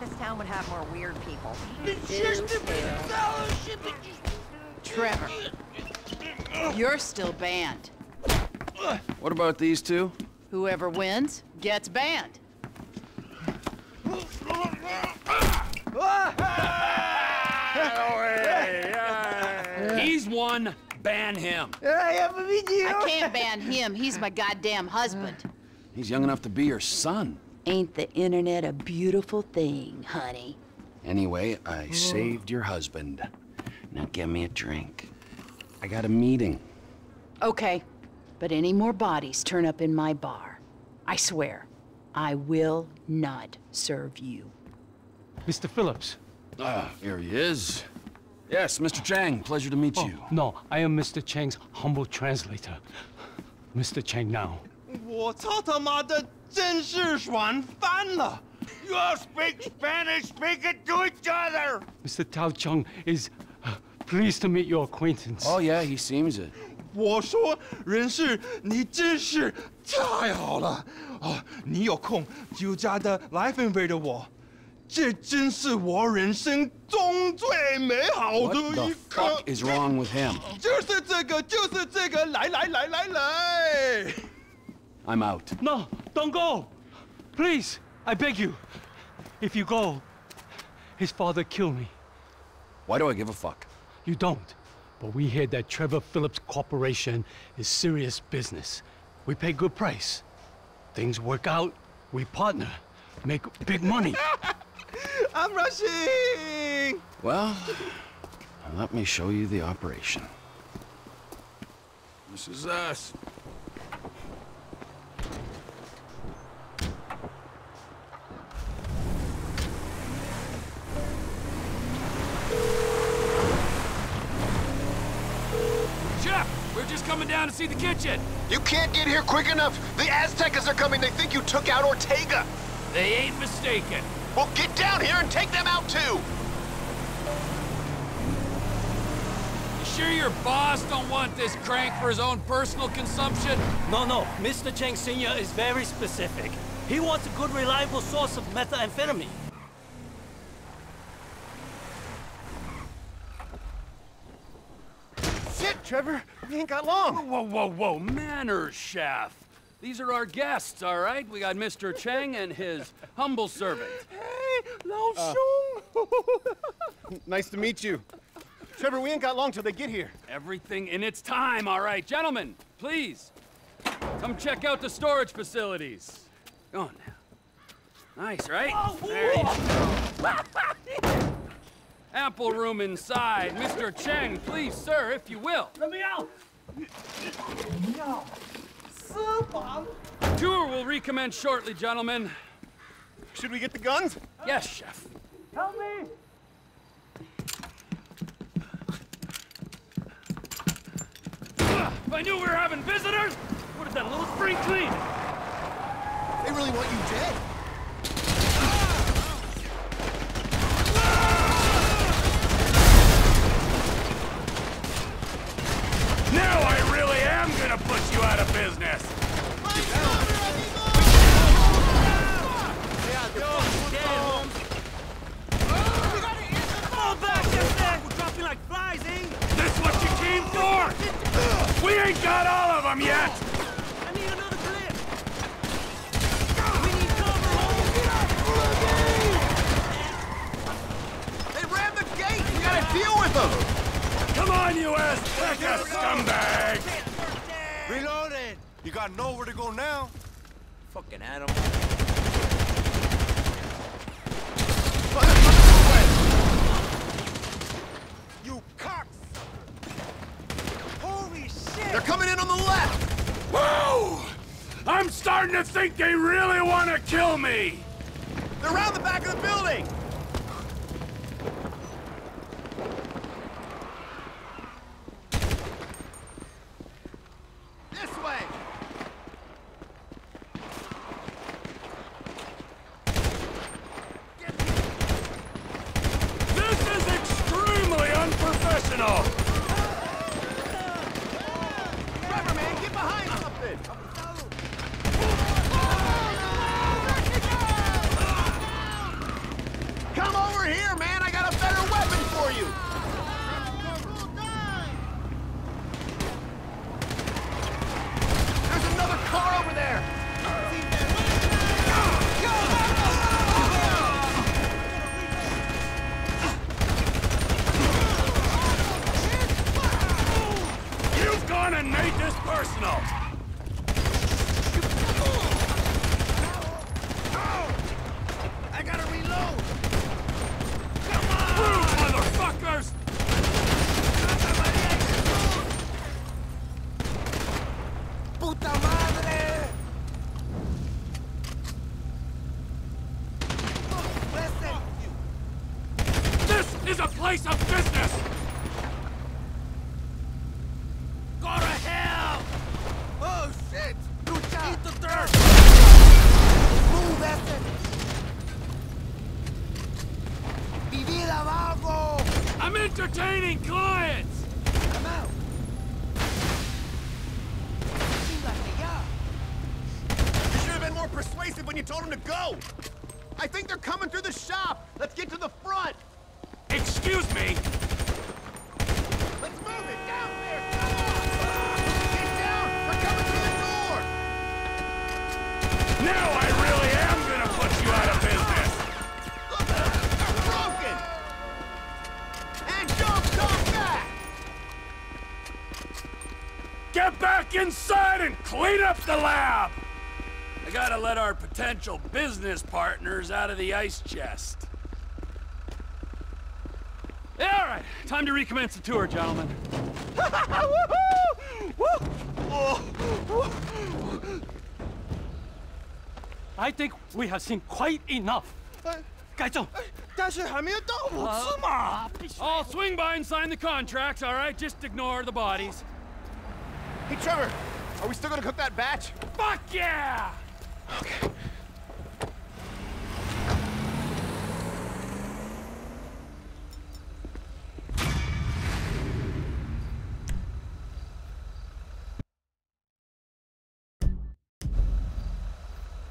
This town would have more weird people. Trevor, you're still banned. What about these two? Whoever wins gets banned. He's won. Ban him. I can't ban him. He's my goddamn husband. He's young enough to be your son. Ain't the internet a beautiful thing, honey? Anyway, I saved your husband. Now get me a drink. I got a meeting. Okay, but any more bodies turn up in my bar, I swear, I will not serve you. Mr. Phillips. Ah, here he is. Yes, Mr. Cheng, pleasure to meet you. No, I am Mr. Cheng's humble translator. Mr. Cheng now. You all speak Spanish, speak it to each other! Mr. Tao Chung is pleased to meet your acquaintance. Oh yeah, he seems it. What the fuck is wrong with him? I'm out. No, don't go. Please, I beg you. If you go, his father killed me. Why do I give a fuck? You don't. But we hear that Trevor Phillips Corporation is serious business. We pay good price. Things work out, we partner, make big money. I'm rushing! Well, let me show you the operation. This is us. Coming down to see the kitchen. You can't get here quick enough. The Aztecas are coming. They think you took out Ortega. They ain't mistaken. Well, get down here and take them out, too. You sure your boss don't want this crank for his own personal consumption? No, no. Mr. Cheng Sr. is very specific. He wants a good, reliable source of methamphetamine. Trevor, we ain't got long. Whoa, whoa, whoa, whoa. Manners, chef. These are our guests, all right? We got Mr. Cheng and his humble servant. Hey, Lao Xiong. Nice to meet you. Trevor, we ain't got long till they get here. Everything in its time, all right? Gentlemen, please, come check out the storage facilities. Go on now. Nice, right? Oh, there you go. Ample room inside. Mr. Cheng, please, sir, if you will. Let me out! Tour will recommence shortly, gentlemen. Should we get the guns? Yes, chef. Help me! If I knew we were having visitors, I would have done a little spring clean. They really want you dead. Now I really am gonna put you out of business! Fall back, Aztec! We're dropping like flies, eh? That's what you came for! We ain't got all of them yet! I need another clip! We need cover! They ran the gate! We gotta deal with them! Come on, you Azteca scumbag! Reloaded! You got nowhere to go now. Fucking animal. You cocksucker! Holy shit! They're coming in on the left! Whoa! I'm starting to think they really want to kill me! They're around the back of the building! Over here, man! I got a better weapon for you! There's another car over there! You've gone and made this personal! Let our potential business partners out of the ice chest. Yeah, all right, time to recommence the tour, gentlemen. I think we have seen quite enough. I'll swing by and sign the contracts, all right? Just ignore the bodies. Hey, Trevor, are we still gonna cook that batch? Fuck yeah! Okay.